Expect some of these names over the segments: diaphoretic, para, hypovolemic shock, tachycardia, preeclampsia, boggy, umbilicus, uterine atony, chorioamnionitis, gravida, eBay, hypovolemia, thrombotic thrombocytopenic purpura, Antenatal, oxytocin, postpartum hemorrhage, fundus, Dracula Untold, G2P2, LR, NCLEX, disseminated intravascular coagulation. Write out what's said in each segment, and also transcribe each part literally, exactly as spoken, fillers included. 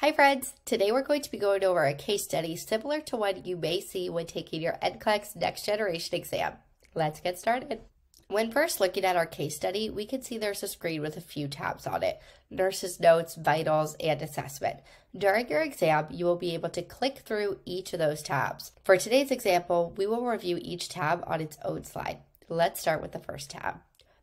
Hi friends, today we're going to be going over a case study similar to one you may see when taking your N C L E X Next Generation exam. Let's get started. When first looking at our case study, we can see there's a screen with a few tabs on it: nurse's notes, vitals, and assessment. During your exam, you will be able to click through each of those tabs. For today's example, we will review each tab on its own slide. Let's start with the first tab.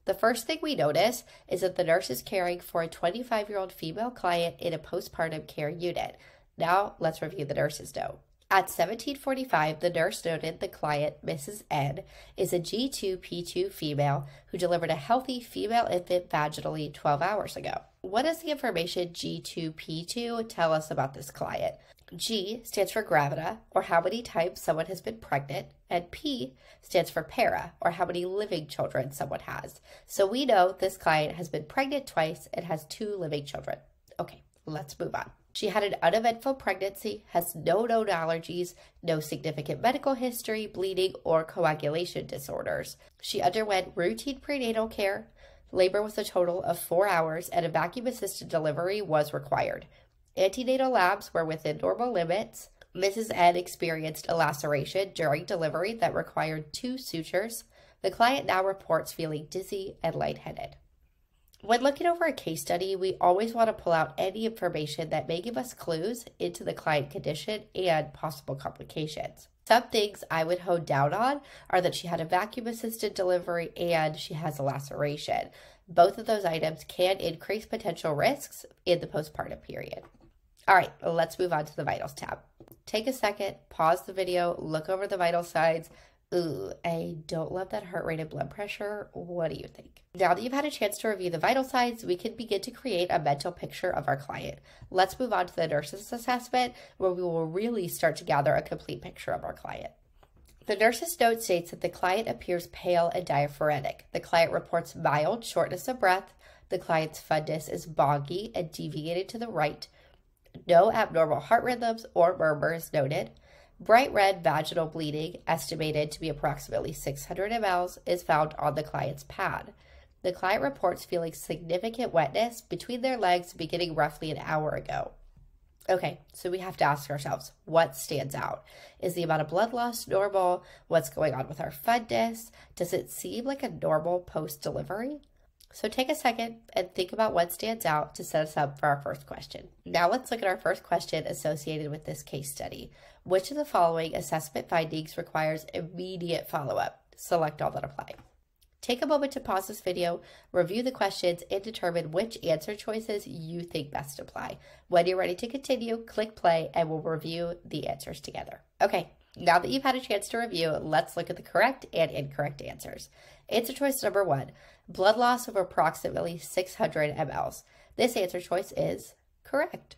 The first thing we notice is that the nurse is caring for a twenty-five-year-old female client in a postpartum care unit. Now, let's review the nurse's note. At seventeen forty-five, the nurse noted the client, Missus N, is a G two P two female who delivered a healthy female infant vaginally twelve hours ago. What does the information G two P two tell us about this client? G stands for gravida, or how many times someone has been pregnant, and P stands for para, or how many living children someone has. So we know this client has been pregnant twice and has two living children. Okay, let's move on. She had an uneventful pregnancy, has no known allergies, no significant medical history, bleeding, or coagulation disorders. She underwent routine prenatal care. Labor was a total of four hours, and a vacuum-assisted delivery was required. Antenatal labs were within normal limits. Missus N experienced a laceration during delivery that required two sutures. The client now reports feeling dizzy and lightheaded. When looking over a case study, we always want to pull out any information that may give us clues into the client condition and possible complications. Some things I would hone down on are that she had a vacuum-assisted delivery and she has a laceration. Both of those items can increase potential risks in the postpartum period. All right, let's move on to the vitals tab. Take a second, pause the video, look over the vital signs. Ooh, I don't love that heart rate and blood pressure. What do you think? Now that you've had a chance to review the vital signs, we can begin to create a mental picture of our client. Let's move on to the nurse's assessment, where we will really start to gather a complete picture of our client. The nurse's note states that the client appears pale and diaphoretic. The client reports mild shortness of breath. The client's fundus is boggy and deviated to the right. No abnormal heart rhythms or murmurs noted. Bright red vaginal bleeding, estimated to be approximately six hundred milliliters, is found on the client's pad. The client reports feeling significant wetness between their legs beginning roughly an hour ago. Okay, so we have to ask ourselves, what stands out? Is the amount of blood loss normal? What's going on with our fundus? Does it seem like a normal post-delivery? So take a second and think about what stands out to set us up for our first question. Now let's look at our first question associated with this case study. Which of the following assessment findings requires immediate follow-up? Select all that apply. Take a moment to pause this video, review the questions, and determine which answer choices you think best apply. When you're ready to continue, click play and we'll review the answers together. Okay. Now that you've had a chance to review, let's look at the correct and incorrect answers. Answer choice number one, blood loss of approximately six hundred milliliters. This answer choice is correct.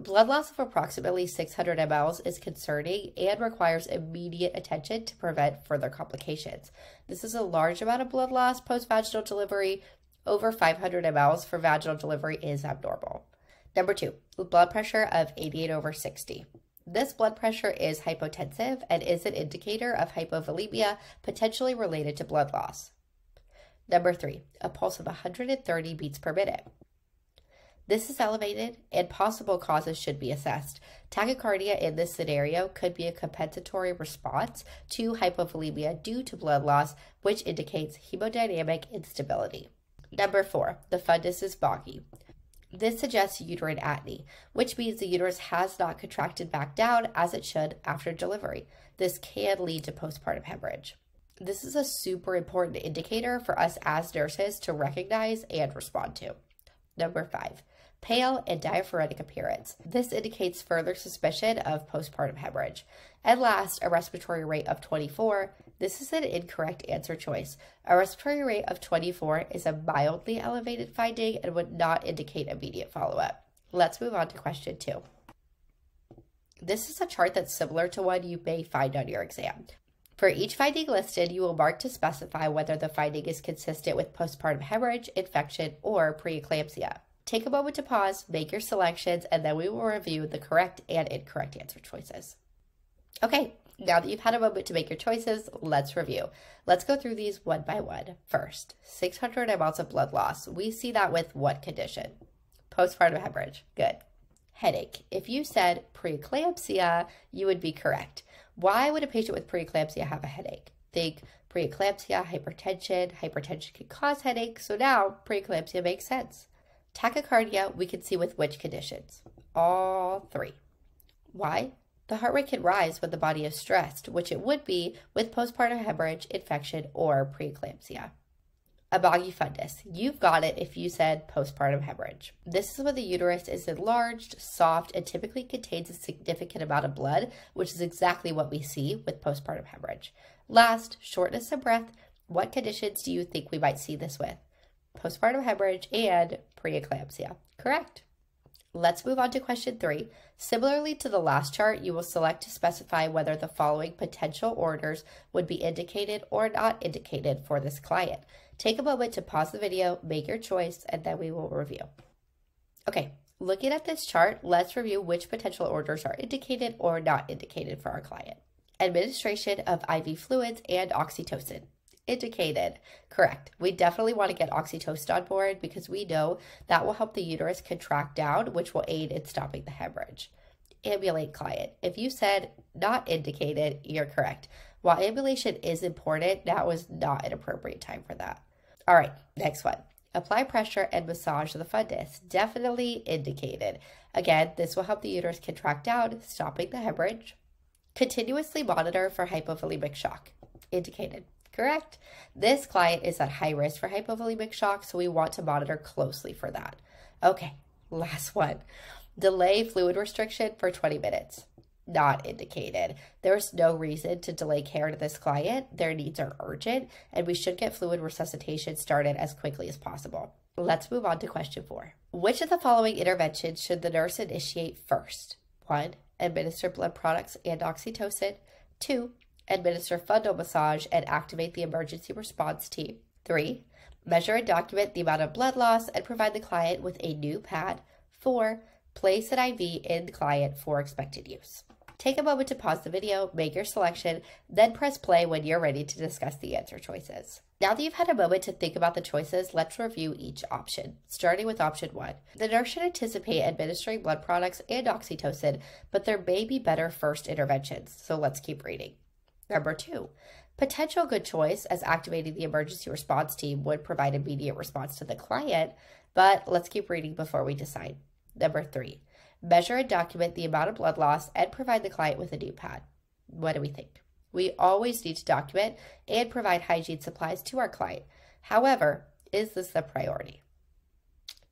Blood loss of approximately six hundred milliliters is concerning and requires immediate attention to prevent further complications. This is a large amount of blood loss post-vaginal delivery. Over five hundred milliliters for vaginal delivery is abnormal. Number two, blood pressure of eighty-eight over sixty. This blood pressure is hypotensive and is an indicator of hypovolemia, potentially related to blood loss. Number three, a pulse of one hundred thirty beats per minute. This is elevated and possible causes should be assessed. Tachycardia in this scenario could be a compensatory response to hypovolemia due to blood loss, which indicates hemodynamic instability. Number four, the fundus is boggy. This suggests uterine atony, which means the uterus has not contracted back down as it should after delivery. This can lead to postpartum hemorrhage. This is a super important indicator for us as nurses to recognize and respond to. Number five, pale and diaphoretic appearance. This indicates further suspicion of postpartum hemorrhage. And last, a respiratory rate of twenty-four. This is an incorrect answer choice. A respiratory rate of twenty-four is a mildly elevated finding and would not indicate immediate follow-up. Let's move on to question two. This is a chart that's similar to one you may find on your exam. For each finding listed, you will mark to specify whether the finding is consistent with postpartum hemorrhage, infection, or preeclampsia. Take a moment to pause, make your selections, and then we will review the correct and incorrect answer choices. Okay, now that you've had a moment to make your choices, let's review. Let's go through these one by one. First, six hundred milliliters of blood loss. We see that with what condition? Postpartum hemorrhage. Good. headache. If you said preeclampsia, you would be correct. Why would a patient with preeclampsia have a headache? Think preeclampsia, hypertension. Hypertension can cause headaches, so now preeclampsia makes sense. Tachycardia, we can see with which conditions? All three. Why? The heart rate can rise when the body is stressed, which it would be with postpartum hemorrhage, infection, or preeclampsia. A boggy fundus. You've got it if you said postpartum hemorrhage. This is when the uterus is enlarged, soft, and typically contains a significant amount of blood, which is exactly what we see with postpartum hemorrhage. Last, shortness of breath. What conditions do you think we might see this with? Postpartum hemorrhage and preeclampsia. Correct. Let's move on to question three. Similarly to the last chart, you will select to specify whether the following potential orders would be indicated or not indicated for this client. Take a moment to pause the video, make your choice, and then we will review. Okay, looking at this chart, let's review which potential orders are indicated or not indicated for our client. Administration of I V fluids and oxytocin. Indicated. Correct. We definitely want to get oxytocin on board because we know that will help the uterus contract down, which will aid in stopping the hemorrhage. Ambulate client. If you said not indicated, you're correct. While ambulation is important, that was not an appropriate time for that. All right, next one. Apply pressure and massage the fundus. Definitely indicated. Again, this will help the uterus contract down, stopping the hemorrhage. Continuously monitor for hypovolemic shock. Indicated. Correct. This client is at high risk for hypovolemic shock, so we want to monitor closely for that. Okay, last one. Delay fluid restriction for twenty minutes. Not indicated. There's no reason to delay care to this client. Their needs are urgent, and we should get fluid resuscitation started as quickly as possible. Let's move on to question four. Which of the following interventions should the nurse initiate first? One, administer blood products and oxytocin. Two, administer fundal massage and activate the emergency response team. Three, measure and document the amount of blood loss and provide the client with a new pad. Four, place an I V in the client for expected use. Take a moment to pause the video, make your selection, then press play when you're ready to discuss the answer choices. Now that you've had a moment to think about the choices, let's review each option, starting with option one. The nurse should anticipate administering blood products and oxytocin, but there may be better first interventions, so let's keep reading. Number two, potential good choice as activating the emergency response team would provide immediate response to the client, but let's keep reading before we decide. Number three, measure and document the amount of blood loss and provide the client with a new pad. What do we think? We always need to document and provide hygiene supplies to our client. However, is this the priority?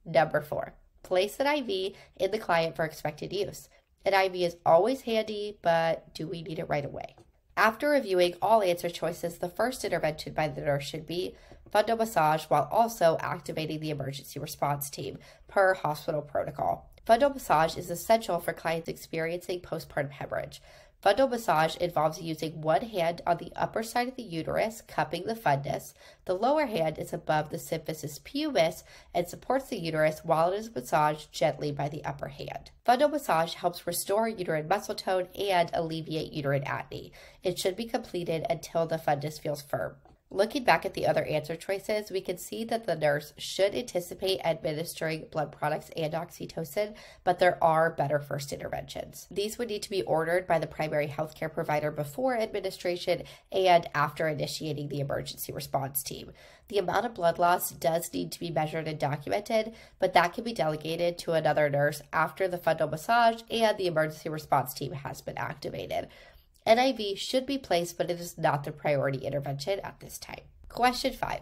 Number four, place an I V in the client for expected use. An I V is always handy, but do we need it right away? After reviewing all answer choices, the first intervention by the nurse should be fundal massage while also activating the emergency response team per hospital protocol. Fundal massage is essential for clients experiencing postpartum hemorrhage. Fundal massage involves using one hand on the upper side of the uterus, cupping the fundus. The lower hand is above the symphysis pubis and supports the uterus while it is massaged gently by the upper hand. Fundal massage helps restore uterine muscle tone and alleviate uterine atony. It should be completed until the fundus feels firm. Looking back at the other answer choices, we can see that the nurse should anticipate administering blood products and oxytocin, but there are better first interventions. These would need to be ordered by the primary healthcare provider before administration and after initiating the emergency response team. The amount of blood loss does need to be measured and documented, but that can be delegated to another nurse after the fundal massage and the emergency response team has been activated. An I V should be placed, but it is not the priority intervention at this time. Question five.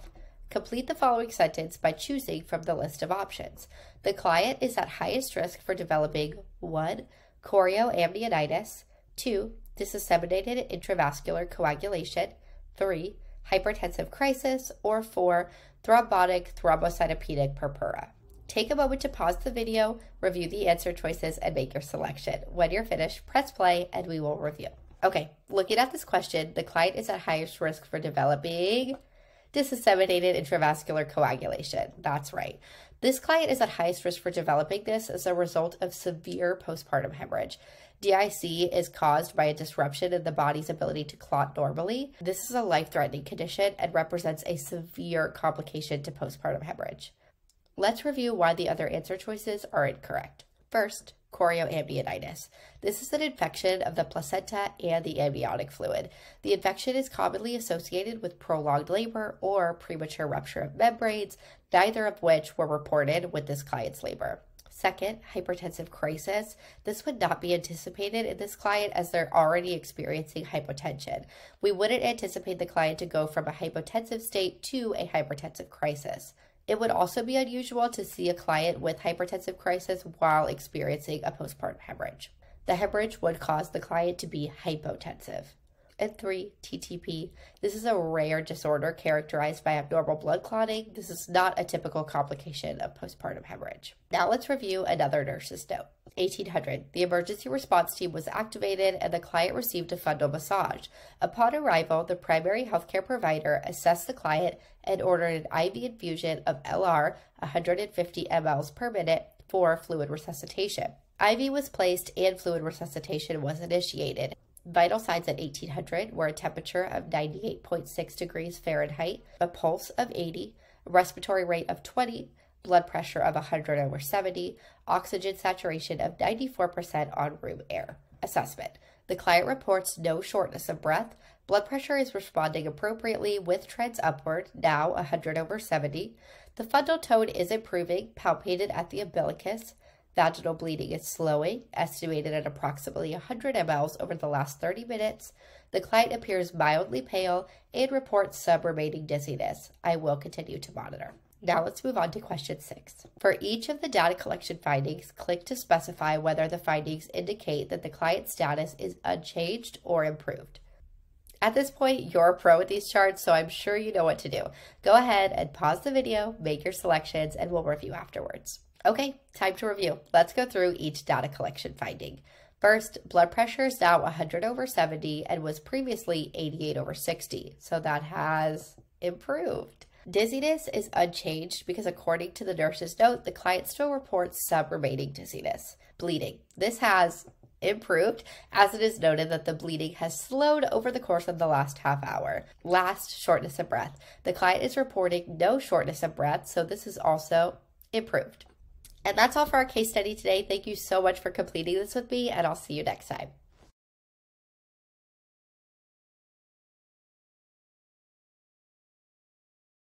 Complete the following sentence by choosing from the list of options. The client is at highest risk for developing one. Chorioamnionitis, two. Disseminated intravascular coagulation, three. Hypertensive crisis, or four. Thrombotic thrombocytopenic purpura. Take a moment to pause the video, review the answer choices, and make your selection. When you're finished, press play and we will review. Okay, looking at this question, the client is at highest risk for developing disseminated intravascular coagulation. That's right. This client is at highest risk for developing this as a result of severe postpartum hemorrhage. D I C is caused by a disruption in the body's ability to clot normally. This is a life-threatening condition and represents a severe complication to postpartum hemorrhage. Let's review why the other answer choices are incorrect. First, chorioamnionitis. This is an infection of the placenta and the amniotic fluid. The infection is commonly associated with prolonged labor or premature rupture of membranes, neither of which were reported with this client's labor. Second, hypertensive crisis. This would not be anticipated in this client as they're already experiencing hypotension. We wouldn't anticipate the client to go from a hypotensive state to a hypertensive crisis. It would also be unusual to see a client with hypertensive crisis while experiencing a postpartum hemorrhage. The hemorrhage would cause the client to be hypotensive. And three, T T P. This is a rare disorder characterized by abnormal blood clotting. This is not a typical complication of postpartum hemorrhage. Now let's review another nurse's note. eighteen hundred. The emergency response team was activated and the client received a fundal massage. Upon arrival, the primary healthcare provider assessed the client and ordered an I V infusion of L R one hundred fifty milliliters per minute for fluid resuscitation. I V was placed and fluid resuscitation was initiated. Vital signs at eighteen hundred were a temperature of ninety-eight point six degrees Fahrenheit, a pulse of eighty, a respiratory rate of twenty, blood pressure of one hundred over seventy, oxygen saturation of ninety-four percent on room air. Assessment. The client reports no shortness of breath. Blood pressure is responding appropriately with trends upward, now one hundred over seventy. The fundal tone is improving, palpated at the umbilicus. Vaginal bleeding is slowing, estimated at approximately one hundred milliliters over the last thirty minutes. The client appears mildly pale and reports some remaining dizziness. I will continue to monitor. Now let's move on to question six. For each of the data collection findings, click to specify whether the findings indicate that the client's status is unchanged or improved. At this point, you're a pro at these charts, so I'm sure you know what to do. Go ahead and pause the video, make your selections, and we'll review afterwards. Okay, time to review. Let's go through each data collection finding. First, blood pressure is now one hundred over seventy and was previously eighty-eight over sixty, so that has improved. Dizziness is unchanged because according to the nurse's note, the client still reports some remaining dizziness. Bleeding. This has improved, as it is noted that the bleeding has slowed over the course of the last half hour. Last, shortness of breath. The client is reporting no shortness of breath, so this is also improved. And that's all for our case study today. Thank you so much for completing this with me, and I'll see you next time.